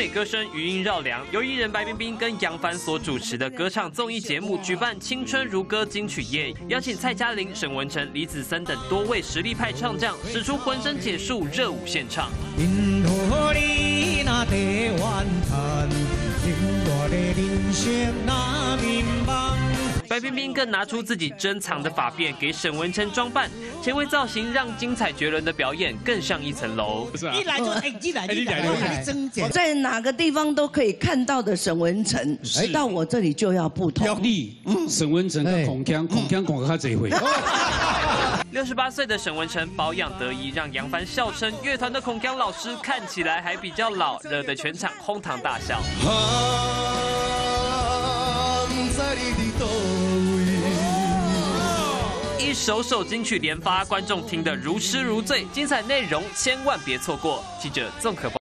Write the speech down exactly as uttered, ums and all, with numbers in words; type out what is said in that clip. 美歌声余音绕梁。由艺人白冰冰跟杨凡所主持的歌唱综艺节目举办《青春如歌金曲夜》，邀请蔡嘉玲、沈文程、李子森等多位实力派唱将，使出浑身解数热舞现场。 白冰冰更拿出自己珍藏的发辫给沈文程装扮，前卫造型让精彩绝伦的表演更上一层楼。一来就哎，一来一来就来增减，在哪个地方都可以看到的沈文程，到我这里就要不同。要力，沈文程跟孔锵，孔锵孔他这一回。六十八岁的沈文程保养得宜，让杨帆笑称乐团的孔锵老师看起来还比较老，惹得全场哄堂大笑。 一首首金曲连发，观众听得如痴如醉，精彩内容千万别错过。记者纵可报。